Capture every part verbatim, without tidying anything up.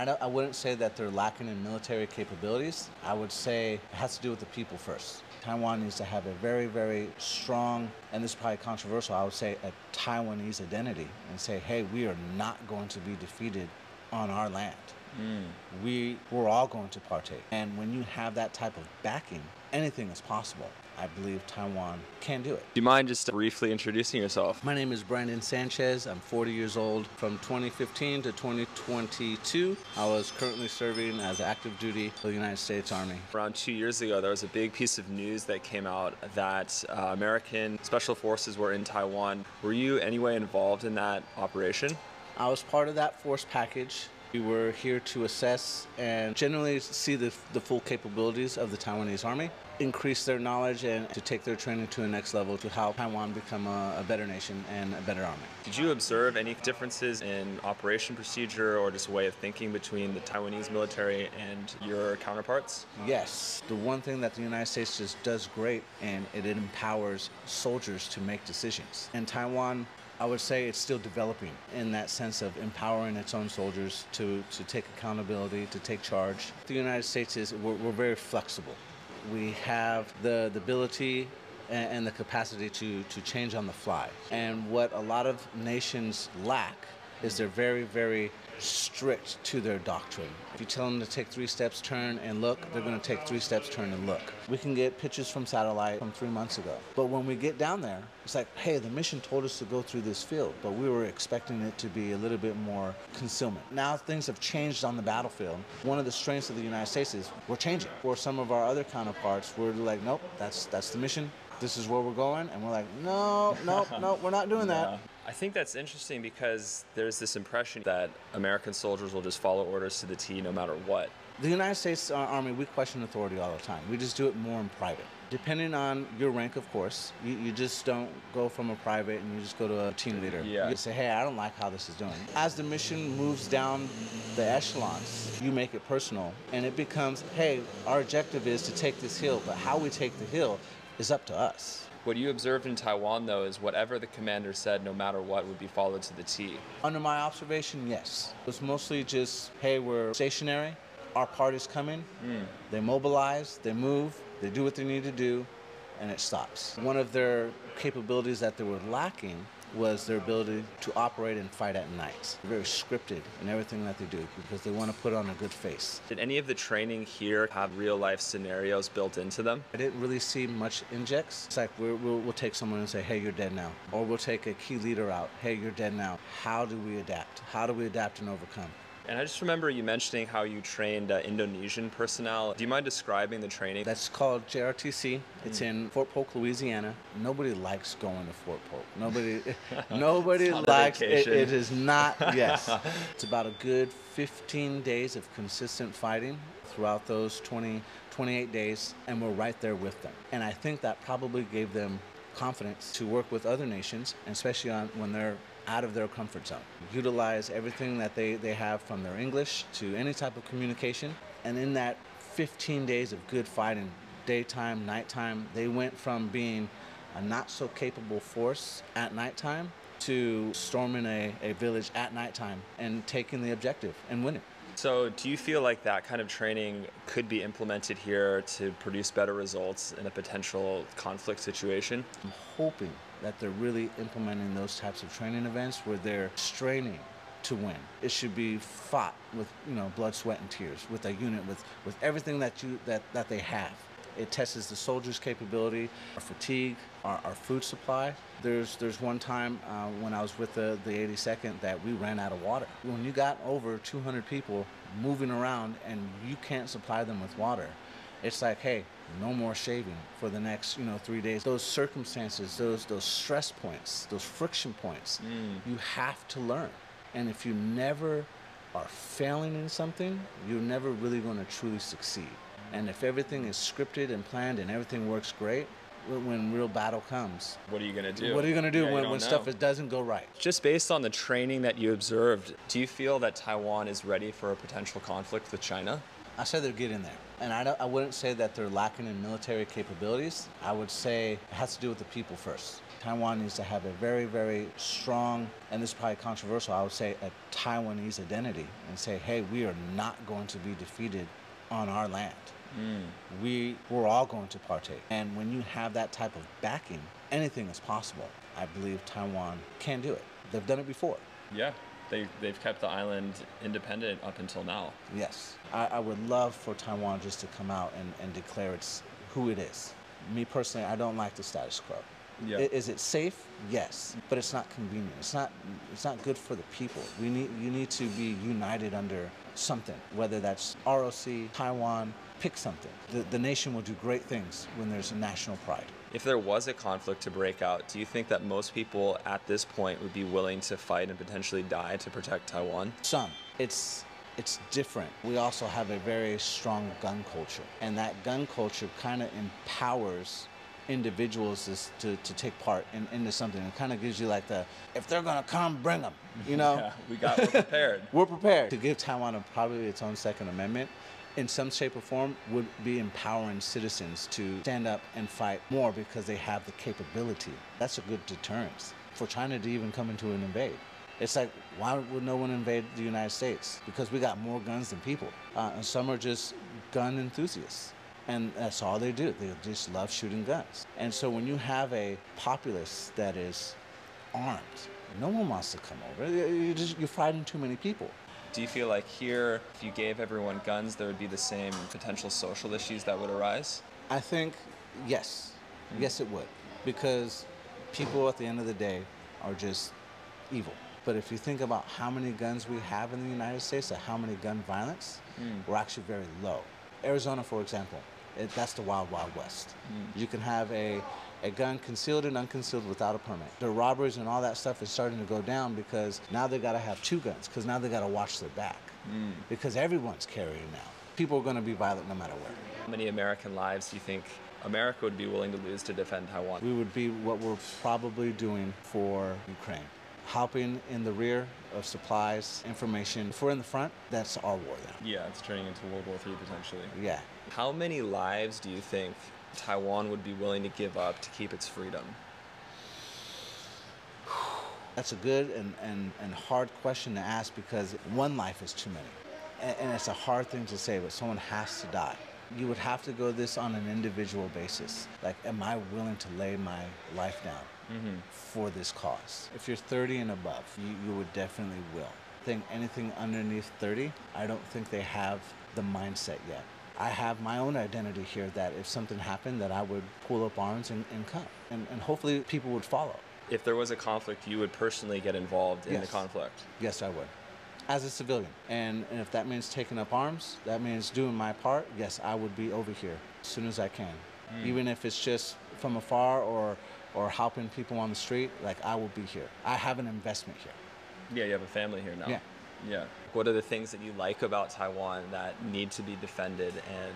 I, don't, I wouldn't say that they're lacking in military capabilities. I would say it has to do with the people first. Taiwan needs to have a very, very strong, and this is probably controversial, I would say a Taiwanese identity and say, hey, we are not going to be defeated on our land. Mm. We, we're all going to partake. And when you have that type of backing, anything is possible. I believe Taiwan can do it. Do you mind just briefly introducing yourself? My name is Brandon Sanchez. I'm forty years old. From twenty fifteen to twenty twenty-two, I was currently serving as active duty for the United States Army. Around two years ago, there was a big piece of news that came out that uh, American Special Forces were in Taiwan. Were you in any way involved in that operation? I was part of that force package. We were here to assess and generally see the, the full capabilities of the Taiwanese Army, increase their knowledge, and to take their training to the next level to help Taiwan become a, a better nation and a better army. Did you observe any differences in operation procedure or just way of thinking between the Taiwanese military and your counterparts? Yes. The one thing that the United States just does great, and it empowers soldiers to make decisions. In Taiwan, I would say it's still developing in that sense of empowering its own soldiers to, to take accountability, to take charge. The United States is, we're, we're very flexible. We have the, the ability and, and the capacity to, to change on the fly. And what a lot of nations lack is they're very, very strict to their doctrine. If you tell them to take three steps, turn, and look, they're going to take three steps, turn, and look. We can get pictures from satellite from three months ago. But when we get down there, it's like, hey, the mission told us to go through this field, but we were expecting it to be a little bit more concealment. Now things have changed on the battlefield. One of the strengths of the United States is we're changing. For some of our other counterparts, we're like, nope, that's, that's the mission. This is where we're going. And we're like, no, no, no, we're not doing that. I think that's interesting because there's this impression that American soldiers will just follow orders to the T no matter what. The United States Army, we question authority all the time. We just do it more in private. Depending on your rank, of course, you, you just don't go from a private and you just go to a team leader. Yeah. You say, hey, I don't like how this is doing. As the mission moves down the echelons, you make it personal and it becomes, hey, our objective is to take this hill, but how we take the hill is up to us. What you observed in Taiwan, though, is whatever the commander said, no matter what, would be followed to the T. Under my observation, yes. It was mostly just, hey, we're stationary, our party's coming, mm. They mobilize, they move, they do what they need to do, and it stops. One of their capabilities that they were lacking was their ability to operate and fight at night. They're very scripted in everything that they do because they want to put on a good face. Did any of the training here have real-life scenarios built into them? I didn't really see much injects. It's like we're, we'll, we'll take someone and say, hey, you're dead now. Or we'll take a key leader out. Hey, you're dead now. How do we adapt? How do we adapt and overcome? And I just remember you mentioning how you trained uh, Indonesian personnel. Do you mind describing the training? That's called J R T C. It's mm. in Fort Polk, Louisiana. Nobody likes going to Fort Polk. Nobody nobody likes it. It is not, yes. It's about a good fifteen days of consistent fighting throughout those twenty, twenty-eight days, and we're right there with them. And I think that probably gave them confidence to work with other nations, and especially on, when they're out of their comfort zone. Utilize everything that they, they have from their English to any type of communication. And in that fifteen days of good fighting, daytime, nighttime, they went from being a not so capable force at nighttime to storming a, a village at nighttime and taking the objective and winning. So do you feel like that kind of training could be implemented here to produce better results in a potential conflict situation? I'm hoping that they're really implementing those types of training events where they're straining to win. It should be fought with, you know, blood, sweat, and tears, with a unit, with, with everything that, you, that, that they have. It tests the soldiers' capability, our fatigue, our, our food supply. There's, there's one time uh, when I was with the, the eighty-second that we ran out of water. When you got over two hundred people moving around and you can't supply them with water, it's like, hey, no more shaving for the next, you know, three days. Those circumstances, those, those stress points, those friction points, mm. you have to learn. And if you never are failing in something, you're never really going to truly succeed. And if everything is scripted and planned and everything works great, when real battle comes, what are you going to do? What are you going to do yeah, when, when stuff doesn't go right? Just based on the training that you observed, do you feel that Taiwan is ready for a potential conflict with China? I said they're getting there. And I, don't, I wouldn't say that they're lacking in military capabilities. I would say it has to do with the people first. Taiwan needs to have a very, very strong, and this is probably controversial, I would say a Taiwanese identity and say, hey, we are not going to be defeated on our land. Mm. We, we're all going to partake. And when you have that type of backing, anything is possible. I believe Taiwan can do it. They've done it before. Yeah. They, they've kept the island independent up until now. Yes. I, I would love for Taiwan just to come out and, and declare it's who it is. Me personally, I don't like the status quo. Yeah. I, is it safe? Yes. But it's not convenient. It's not, it's not good for the people. We need, you need to be united under something, whether that's R O C, Taiwan, pick something. The, the nation will do great things when there's a national pride. If there was a conflict to break out, do you think that most people at this point would be willing to fight and potentially die to protect Taiwan? Some. It's, it's different. We also have a very strong gun culture, and that gun culture kind of empowers individuals to, to take part in, into something. It kind of gives you like the, if they're going to come, bring them, you know? Yeah, we got, we're prepared. We're prepared. To give Taiwan a, probably its own Second Amendment, in some shape or form, would be empowering citizens to stand up and fight more because they have the capability. That's a good deterrence for China to even come into and invade. It's like, why would no one invade the United States? Because we got more guns than people. Uh, and some are just gun enthusiasts. And that's all they do. They just love shooting guns. And so when you have a populace that is armed, no one wants to come over. You're, just, you're fighting too many people. Do you feel like here, if you gave everyone guns, there would be the same potential social issues that would arise? I think, yes. Yes, it would. Because people at the end of the day are just evil. But if you think about how many guns we have in the United States and how many gun violence, mm. we're actually very low. Arizona, for example, it, that's the wild, wild west. Mm. You can have a, a gun concealed and unconcealed without a permit. The robberies and all that stuff is starting to go down because now they got to have two guns, because now they got to watch their back, mm. because everyone's carrying now. People are going to be violent no matter where. How many American lives do you think America would be willing to lose to defend Taiwan? We would be what we're probably doing for Ukraine, helping in the rear of supplies, information. If we're in the front, that's our war now. Yeah, it's turning into World War Three potentially. Yeah. How many lives do you think Taiwan would be willing to give up to keep its freedom? That's a good and, and, and hard question to ask, because one life is too many. And, and it's a hard thing to say, but someone has to die. You would have to go this on an individual basis. Like, am I willing to lay my life down mm-hmm. for this cause? If you're thirty and above, you, you would definitely will. I think anything underneath thirty, I don't think they have the mindset yet. I have my own identity here that if something happened, that I would pull up arms and, and come. And, and hopefully people would follow. If there was a conflict, you would personally get involved in yes. the conflict? Yes, I would. As a civilian. And, and if that means taking up arms, that means doing my part, yes, I would be over here as soon as I can. Mm. Even if it's just from afar or, or helping people on the street, like, I will be here. I have an investment here. Yeah, you have a family here now. Yeah. Yeah. What are the things that you like about Taiwan that need to be defended and,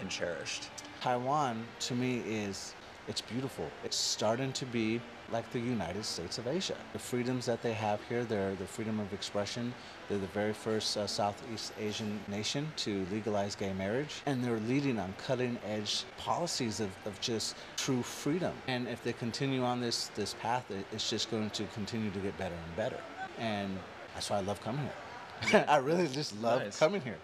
and cherished? Taiwan, to me, is, it's beautiful. It's starting to be like the United States of Asia. The freedoms that they have here, they're the freedom of expression. They're the very first uh, Southeast Asian nation to legalize gay marriage. And they're leading on cutting edge policies of, of just true freedom. And if they continue on this, this path, it's just going to continue to get better and better. And that's why I love coming here. I really just love nice. coming here.